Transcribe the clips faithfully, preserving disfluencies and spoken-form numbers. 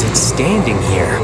is it standing here?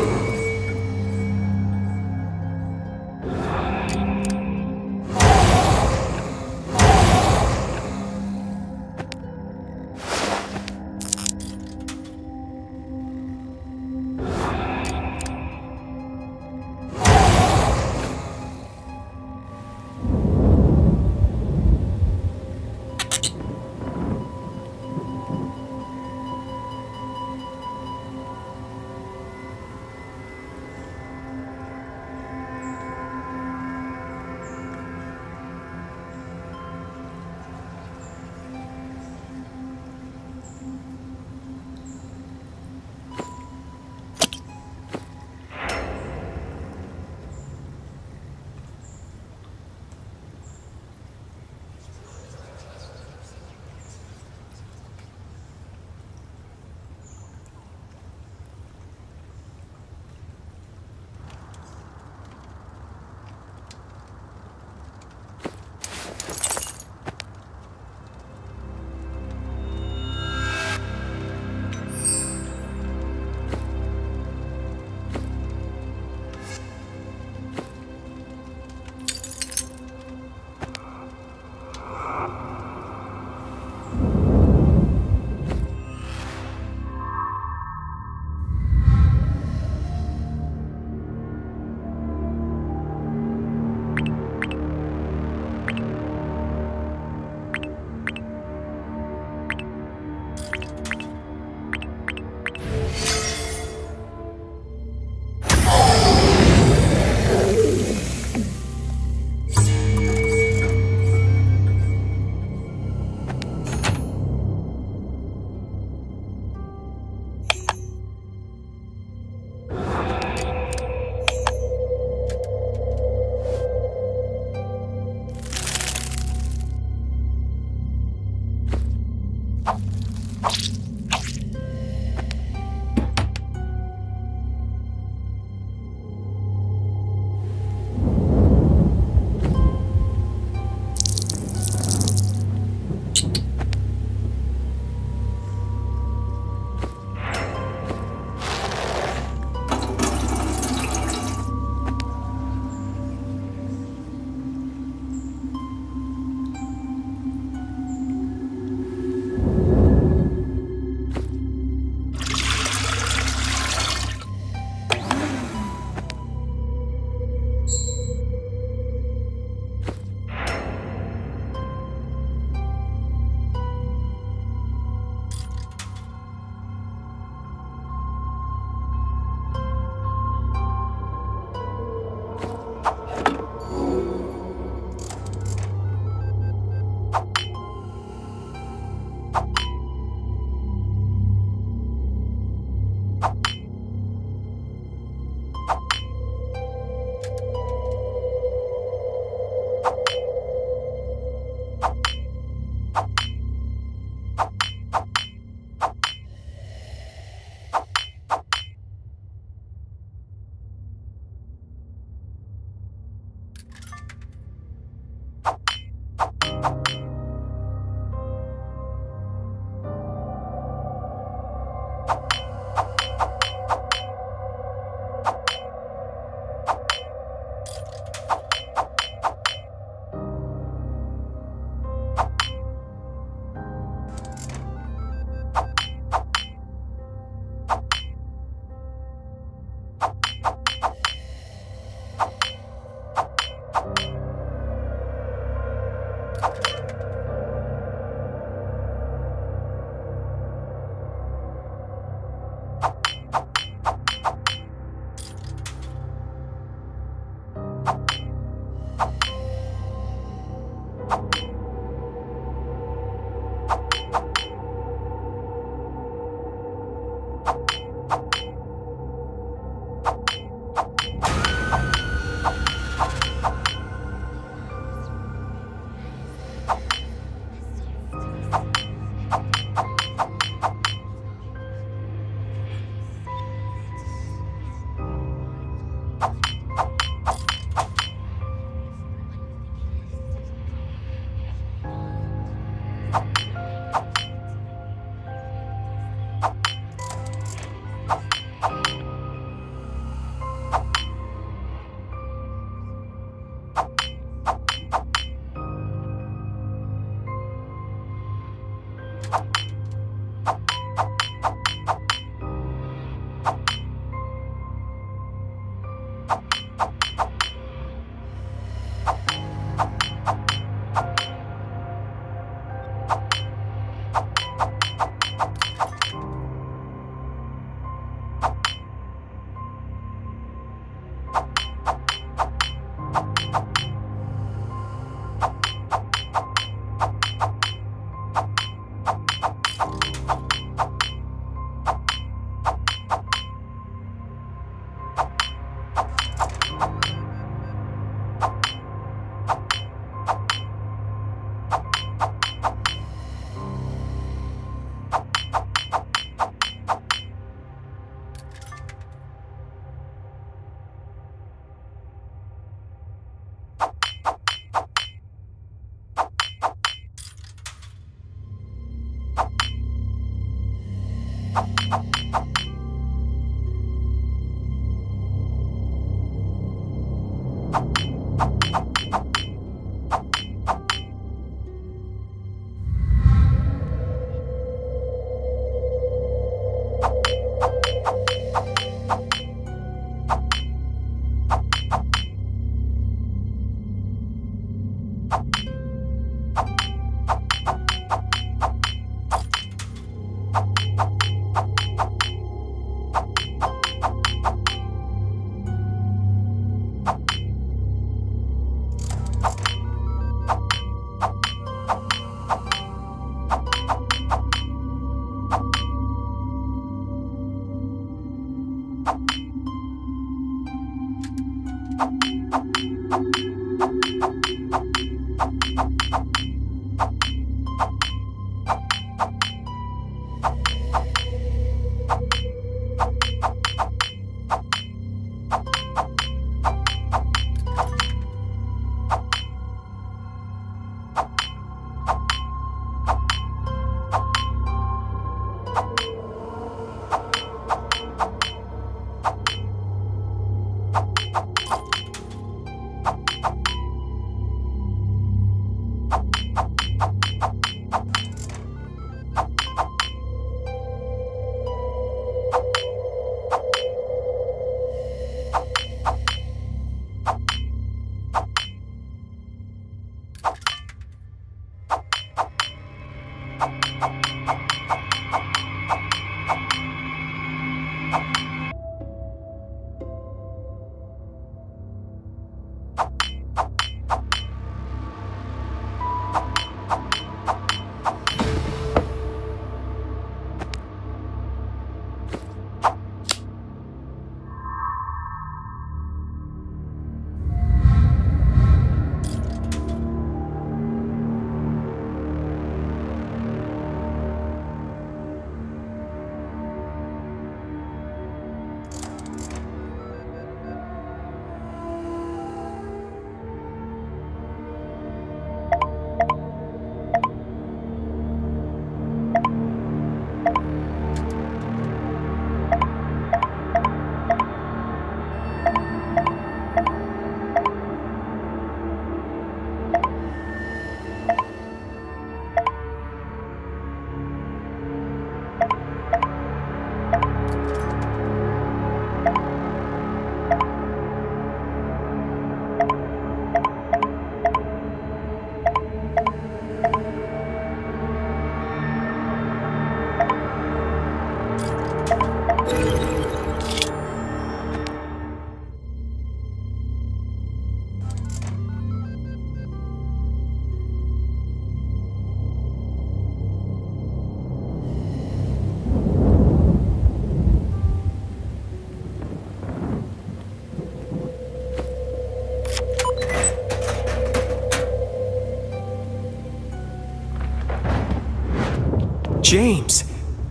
James!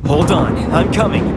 Hold on, I'm coming.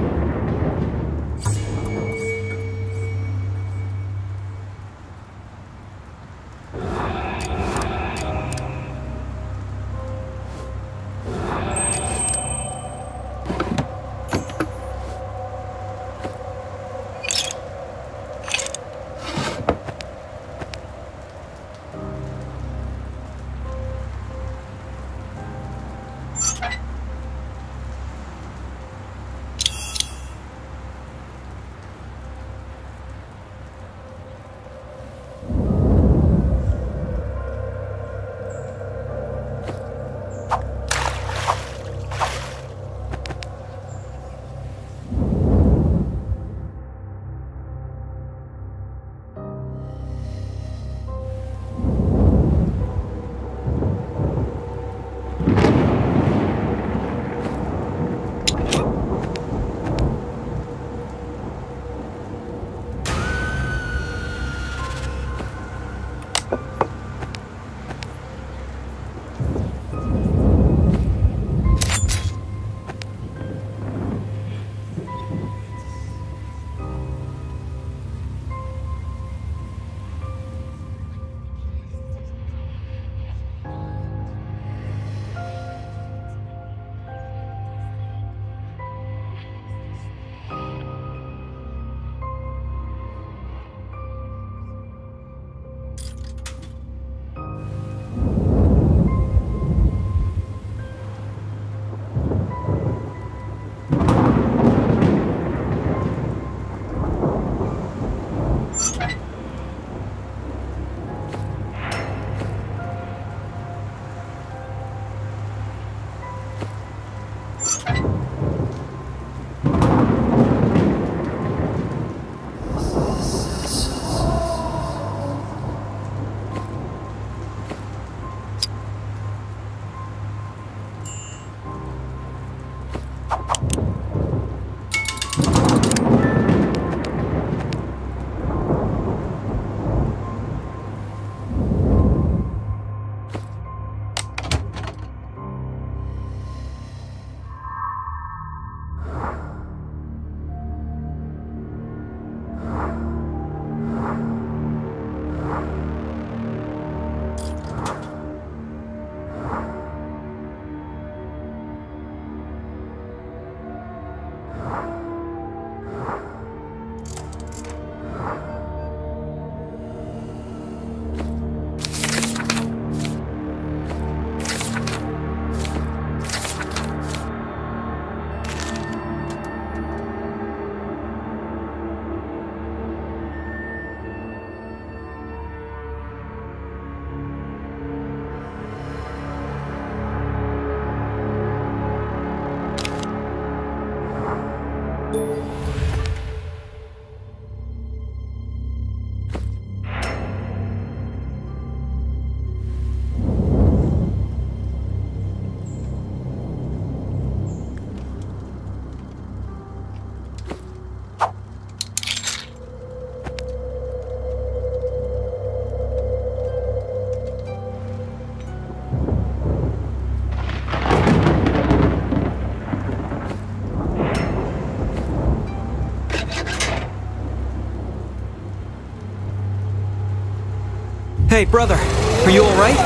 Hey, brother, are you all right?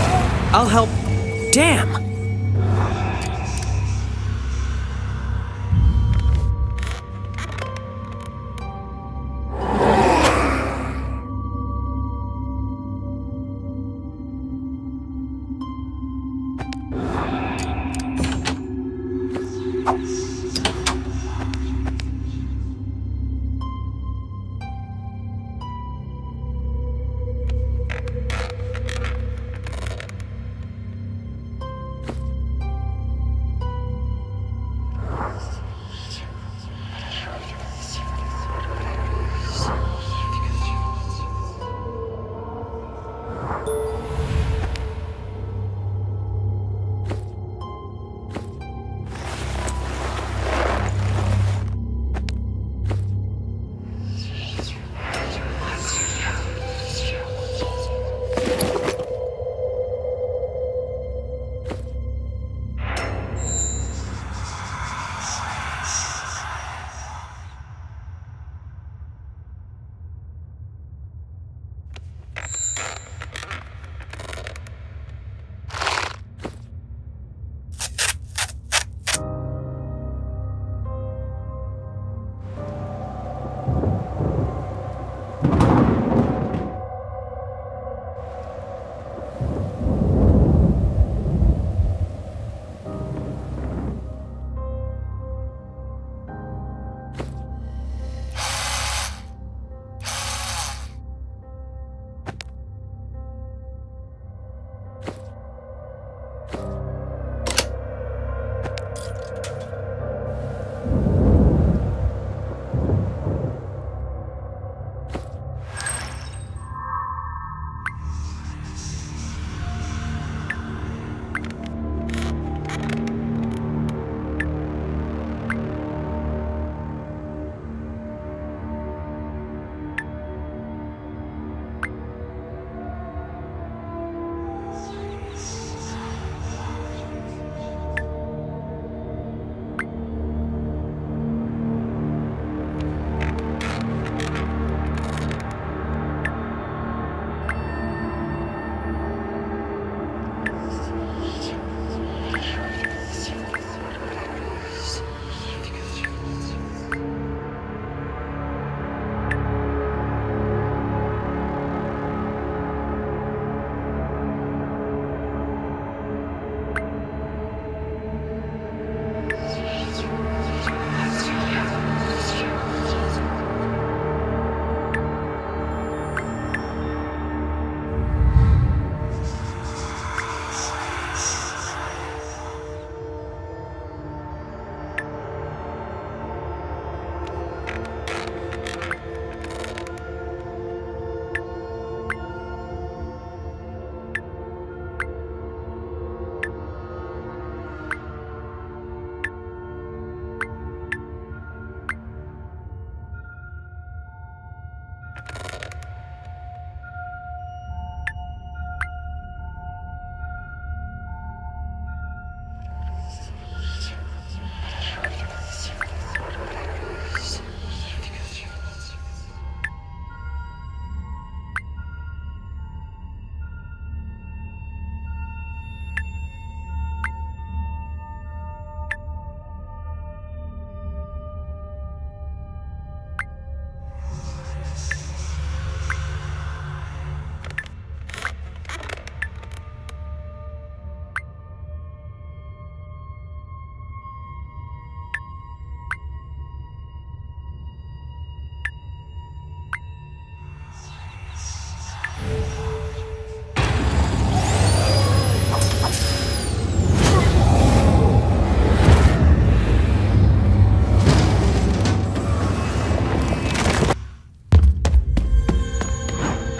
I'll help. Damn!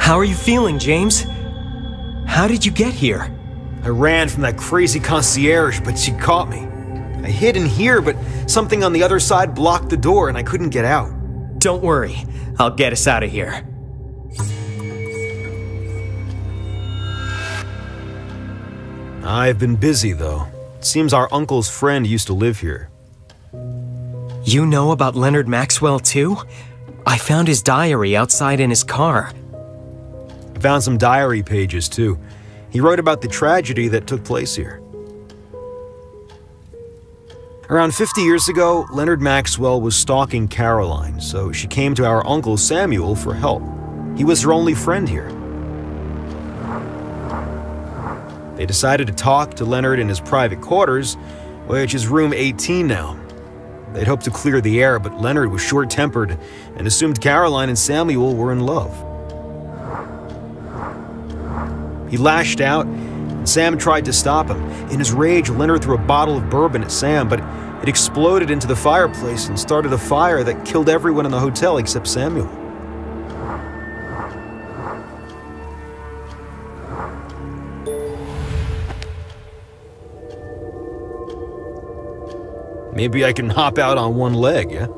How are you feeling, James? How did you get here? I ran from that crazy concierge, but she caught me. I hid in here, but something on the other side blocked the door and I couldn't get out. Don't worry, I'll get us out of here. I've been busy, though. It seems our uncle's friend used to live here. You know about Leonard Maxwell, too? I found his diary outside in his car. Found some diary pages, too. He wrote about the tragedy that took place here. Around fifty years ago, Leonard Maxwell was stalking Caroline, so she came to our uncle Samuel for help. He was her only friend here. They decided to talk to Leonard in his private quarters, which is room eighteen now. They'd hoped to clear the air, but Leonard was short-tempered and assumed Caroline and Samuel were in love. He lashed out, and Sam tried to stop him. In his rage, Leonard threw a bottle of bourbon at Sam, but it exploded into the fireplace and started a fire that killed everyone in the hotel except Samuel. Maybe I can hop out on one leg, yeah?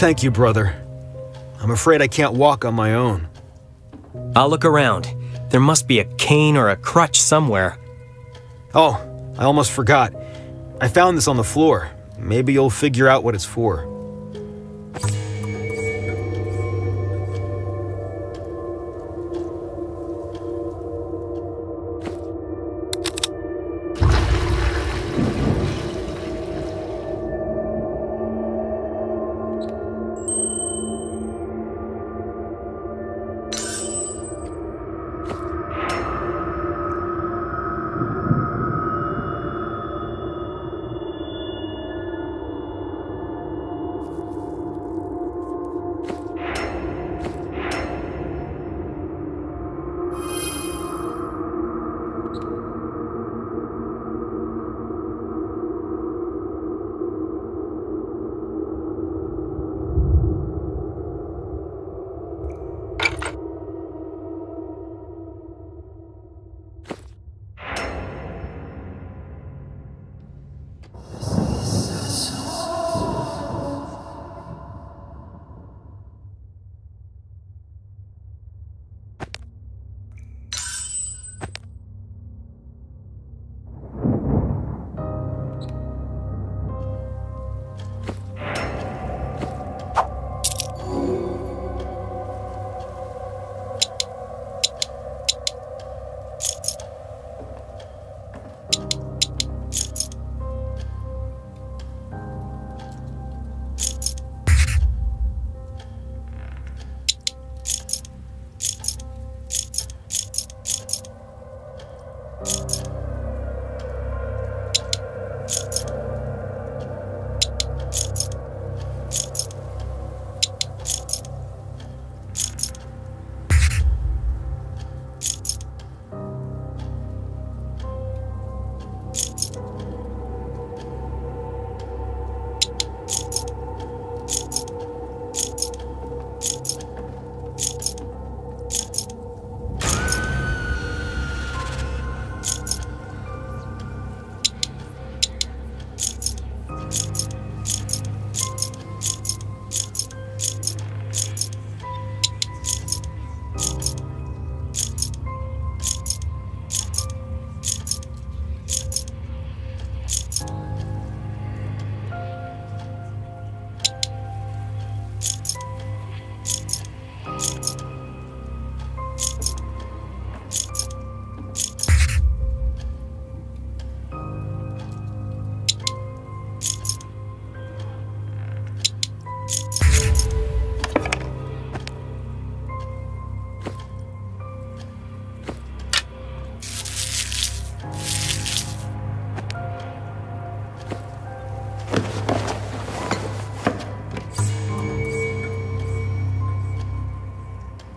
Thank you, brother. I'm afraid I can't walk on my own. I'll look around. There must be a cane or a crutch somewhere. Oh, I almost forgot. I found this on the floor. Maybe you'll figure out what it's for.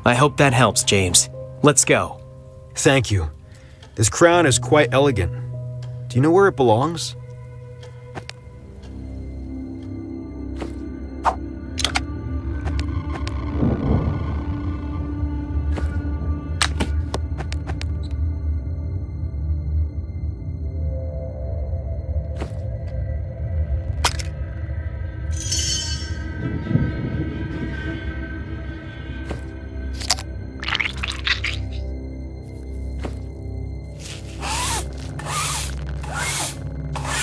I hope that helps, James. Let's go. Thank you. This crown is quite elegant. Do you know where it belongs? What?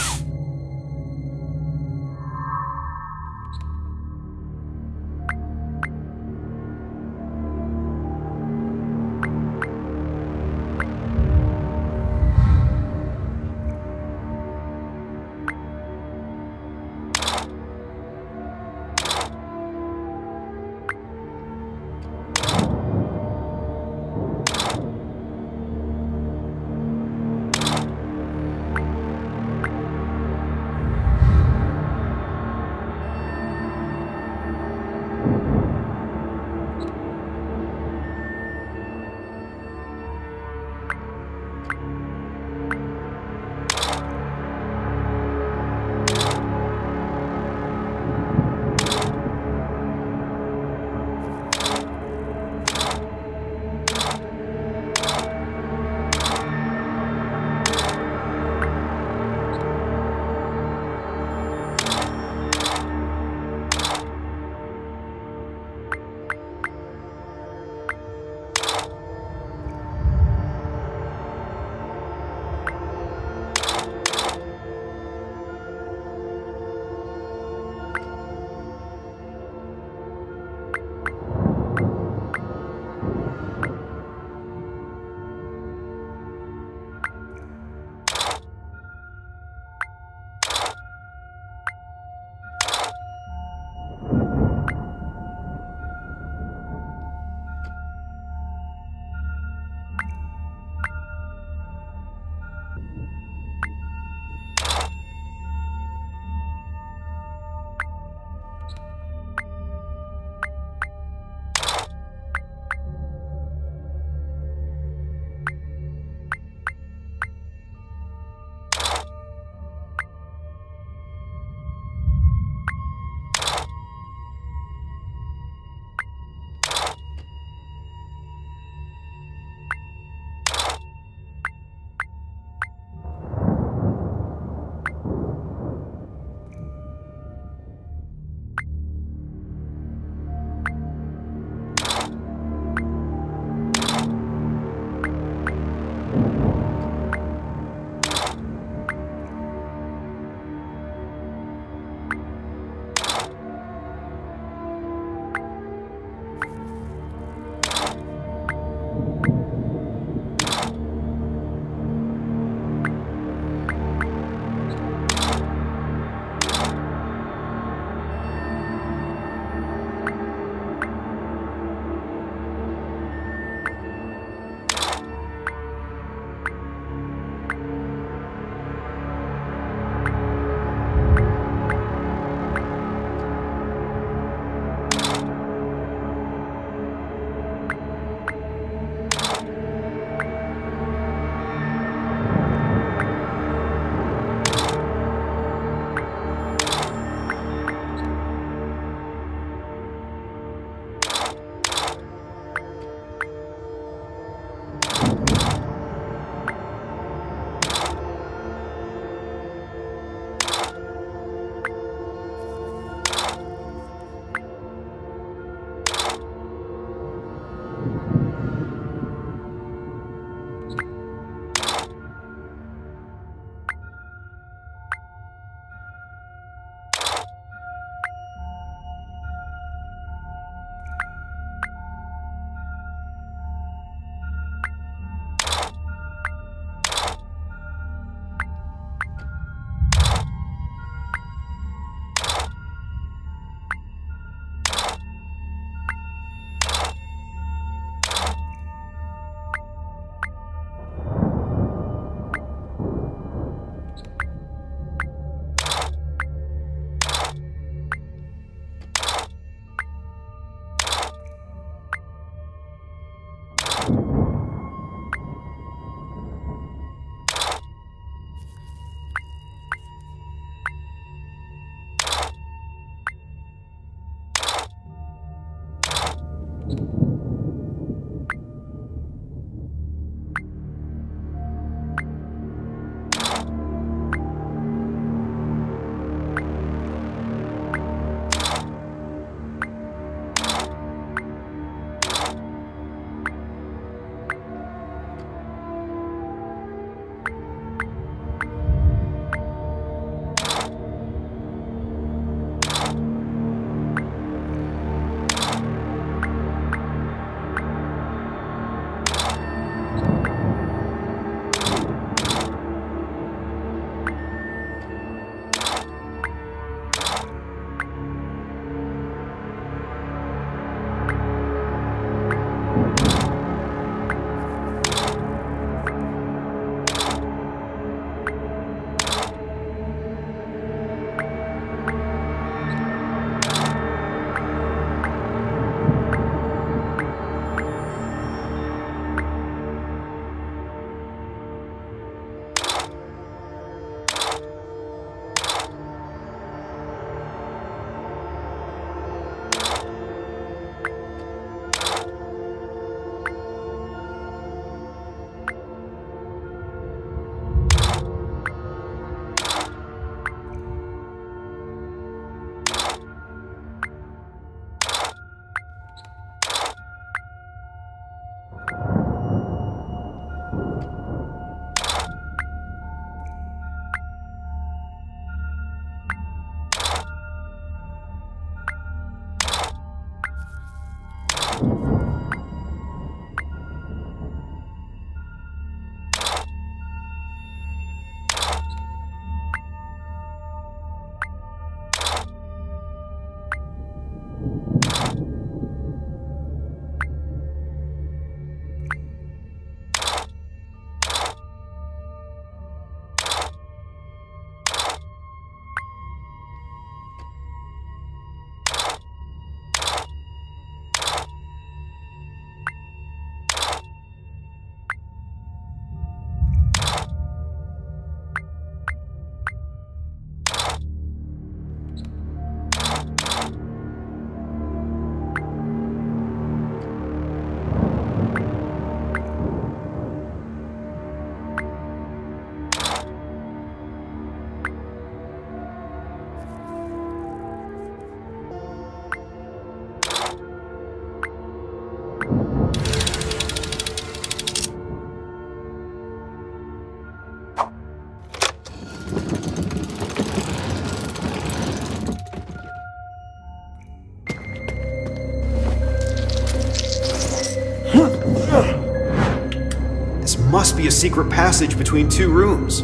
must be a secret passage between two rooms.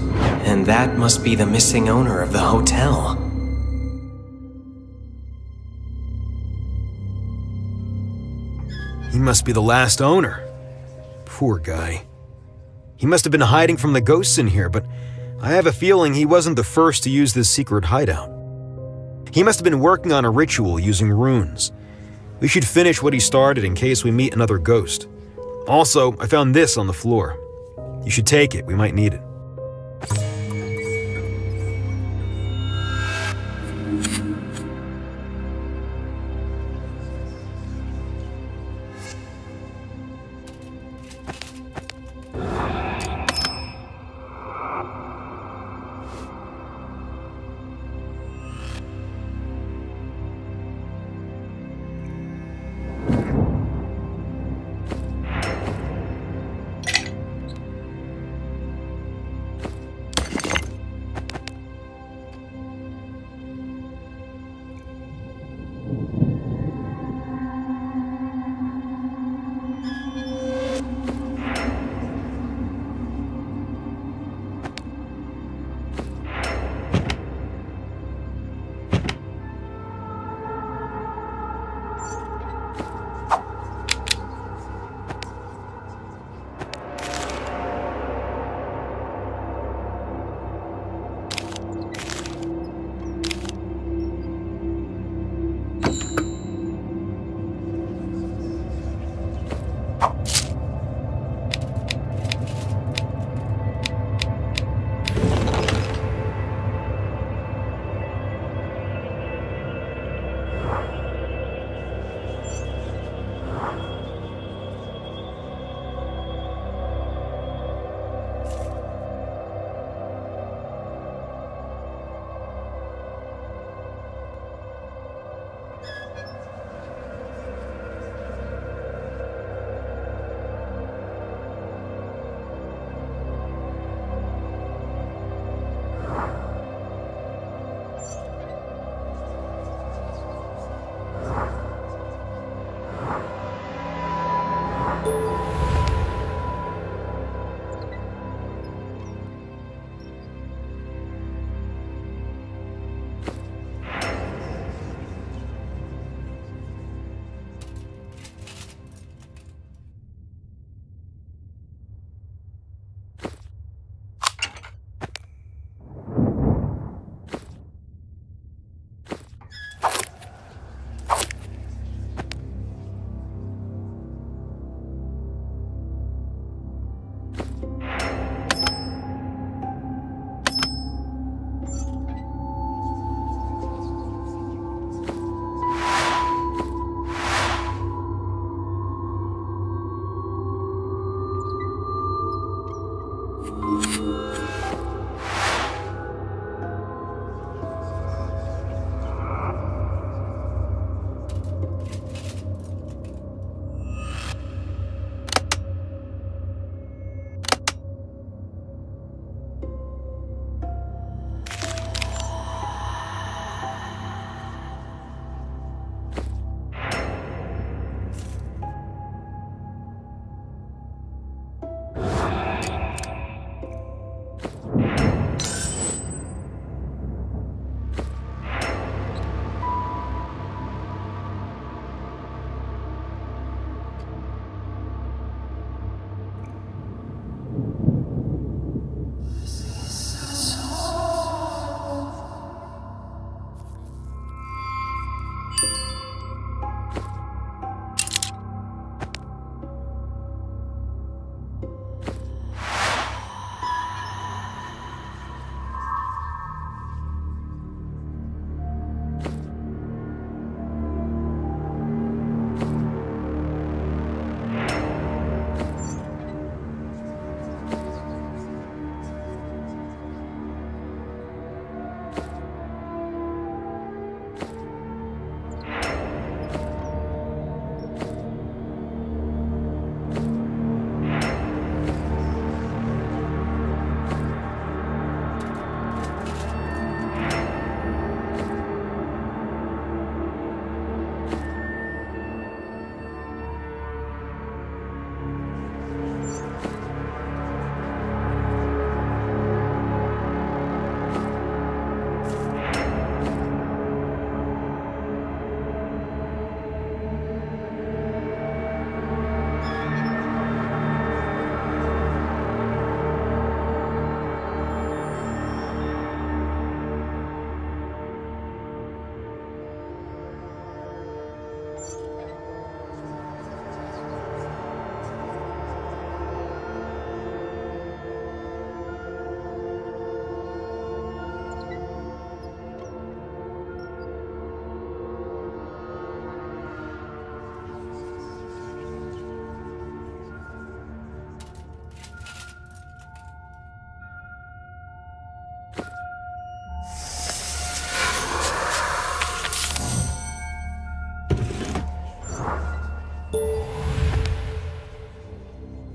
And that must be the missing owner of the hotel. He must be the last owner. Poor guy. He must have been hiding from the ghosts in here, but I have a feeling he wasn't the first to use this secret hideout. He must have been working on a ritual using runes. We should finish what he started in case we meet another ghost. Also, I found this on the floor. You should take it, we might need it.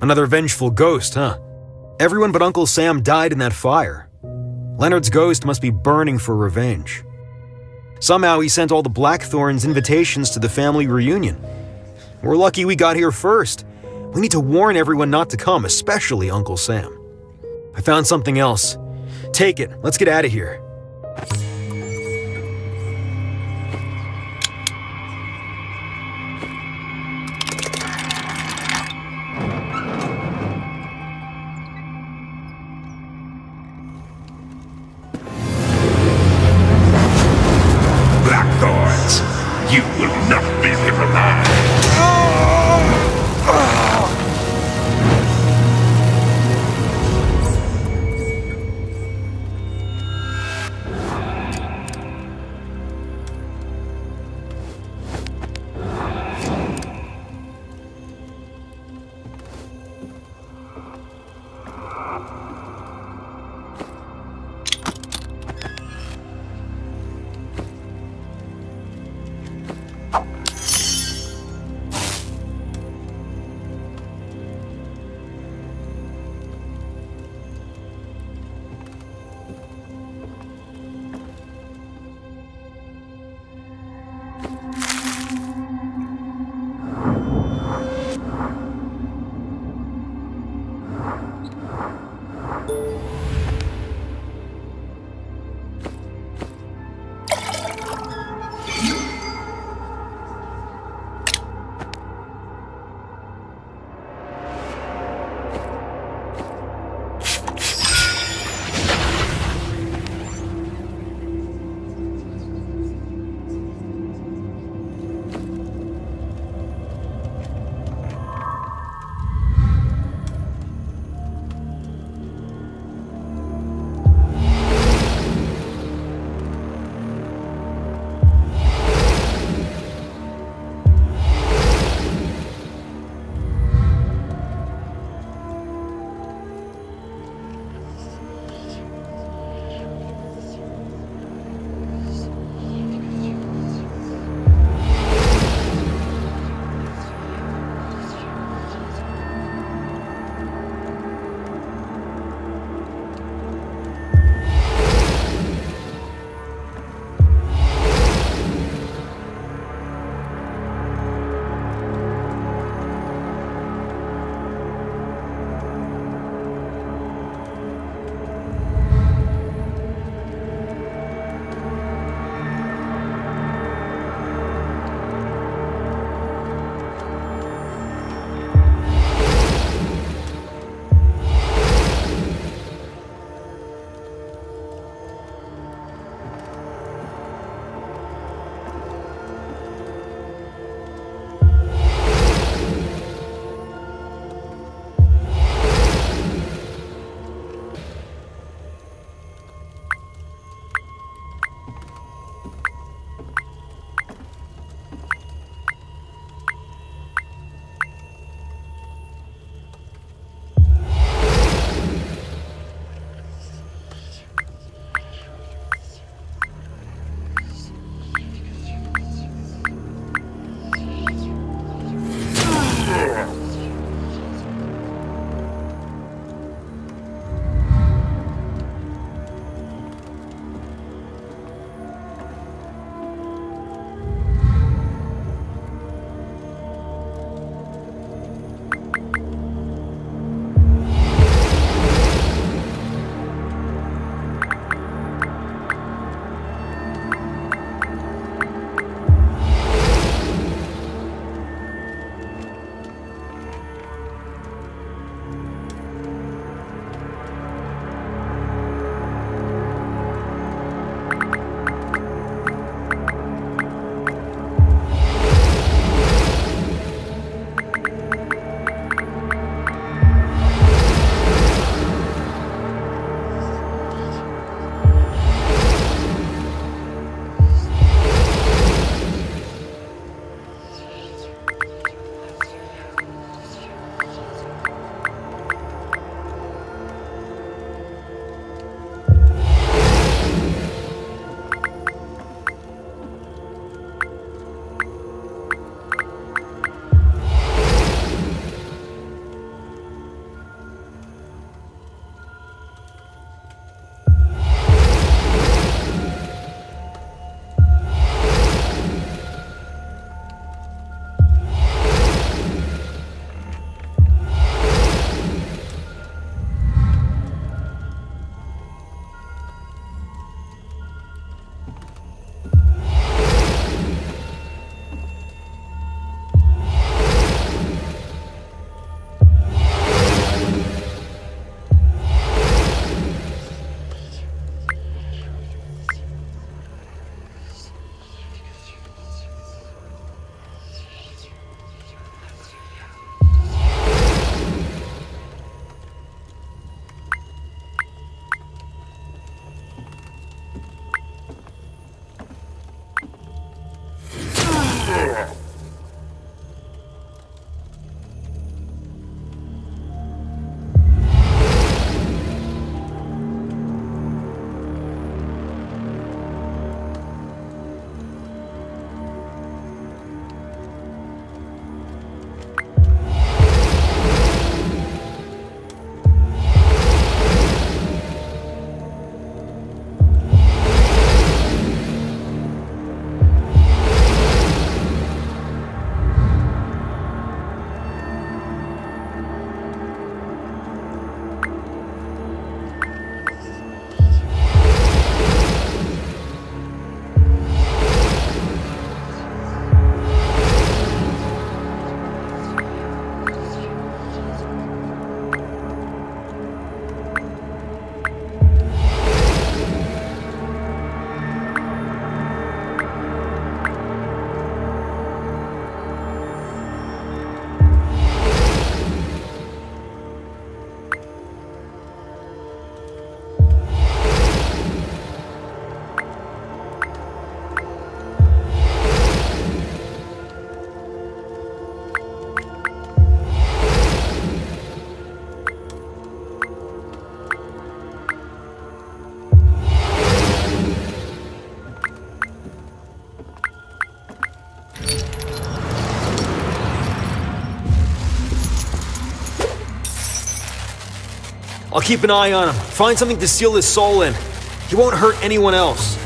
Another vengeful ghost, huh? Everyone but Uncle Sam died in that fire. Leonard's ghost must be burning for revenge. Somehow he sent all the Blackthorne's invitations to the family reunion. We're lucky we got here first. We need to warn everyone not to come, especially Uncle Sam. I found something else. Take it. Let's get out of here. I'll keep an eye on him. Find something to seal his soul in. He won't hurt anyone else.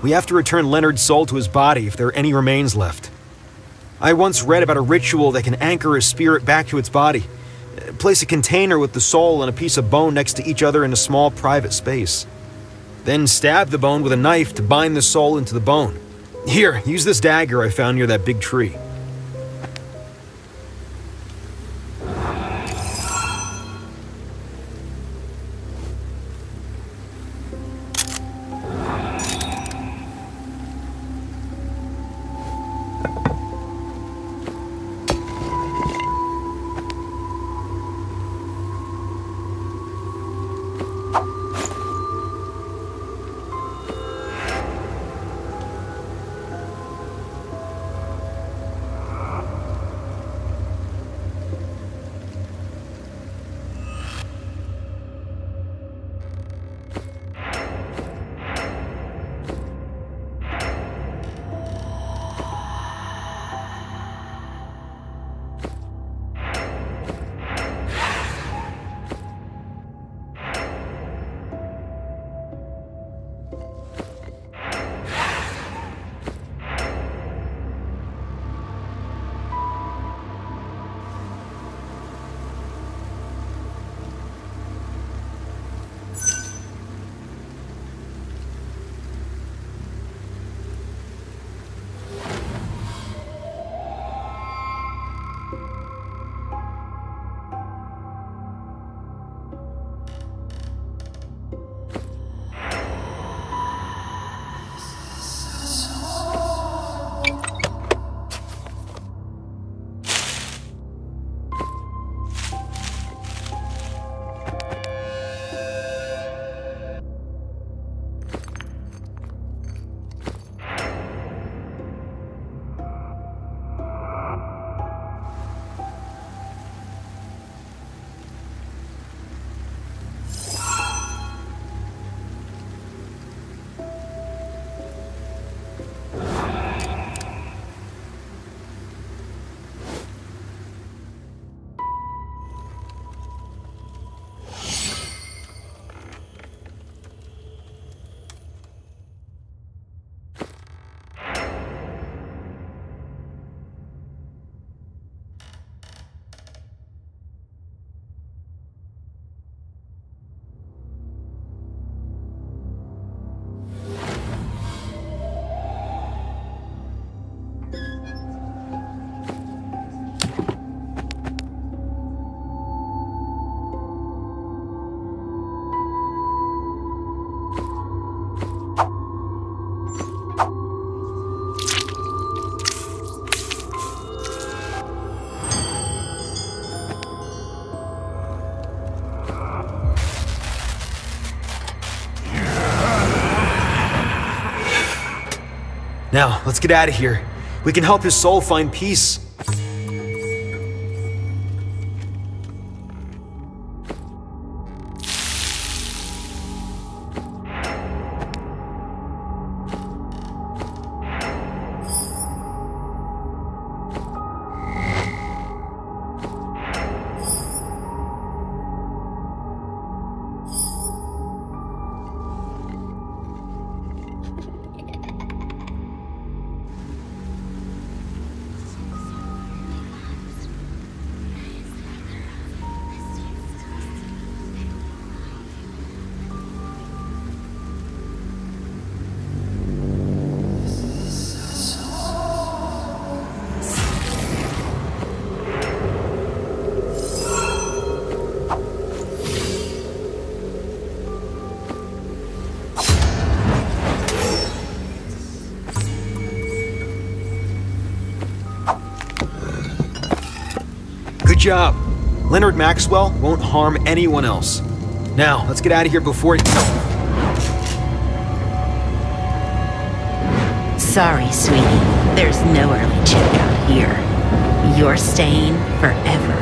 We have to return Leonard's soul to his body if there are any remains left. I once read about a ritual that can anchor his spirit back to its body. Place a container with the soul and a piece of bone next to each other in a small private space. Then stab the bone with a knife to bind the soul into the bone. Here, use this dagger I found near that big tree. Now, let's get out of here. We can help his soul find peace. Good job. Leonard Maxwell won't harm anyone else. Now, let's get out of here before it... Sorry, sweetie. There's no early checkout here. You're staying forever.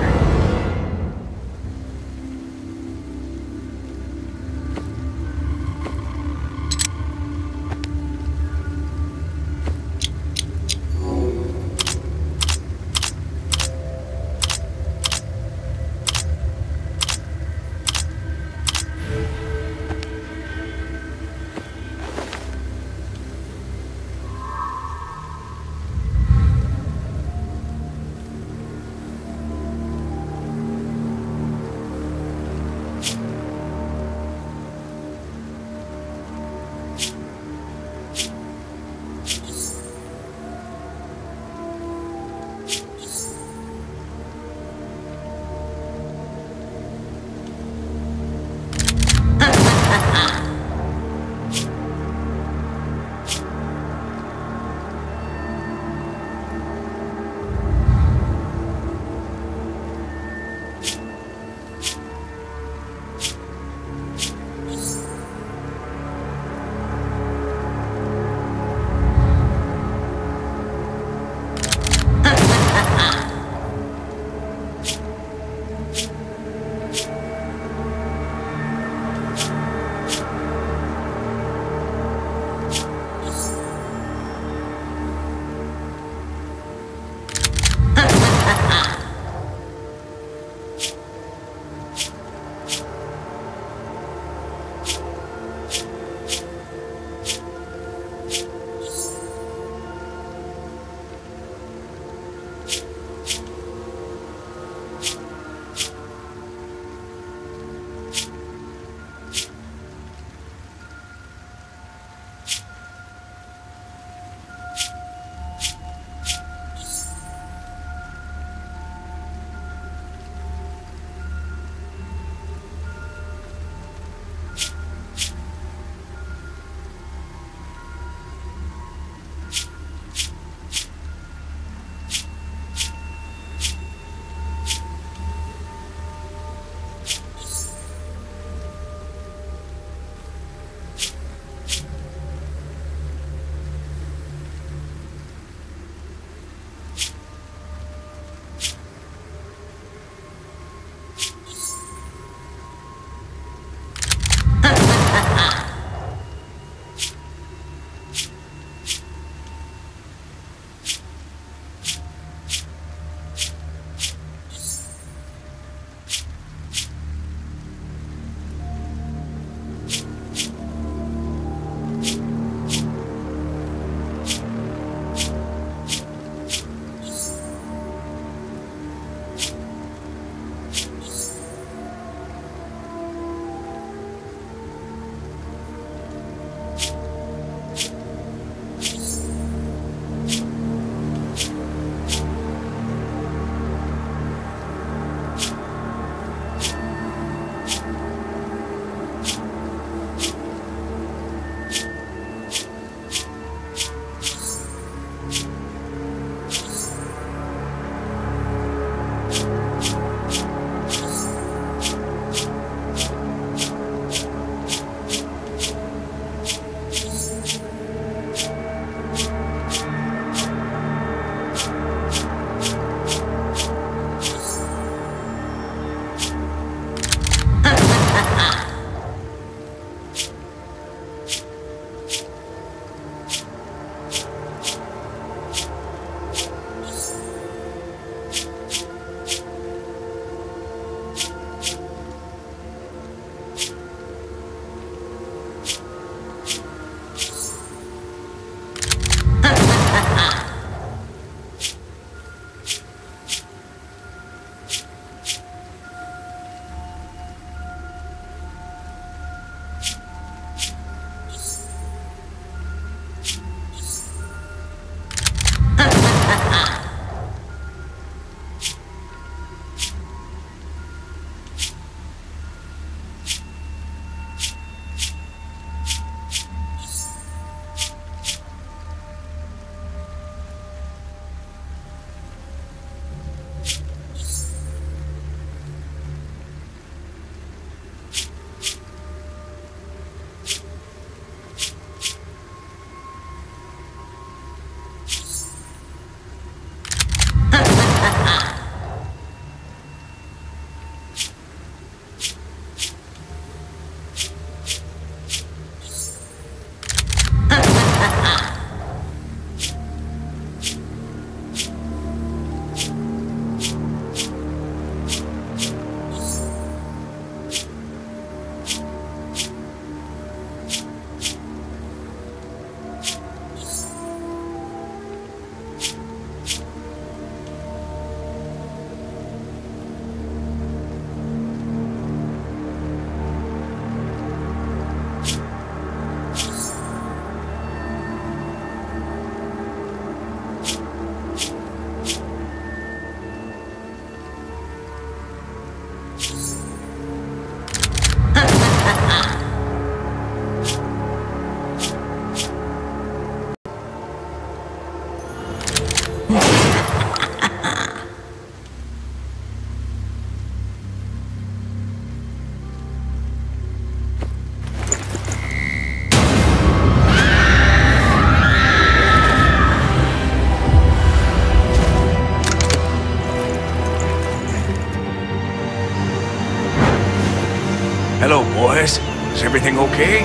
Everything okay?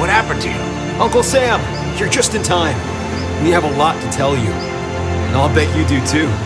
What happened to you? Uncle Sam, you're just in time. We have a lot to tell you. And I'll bet you do too.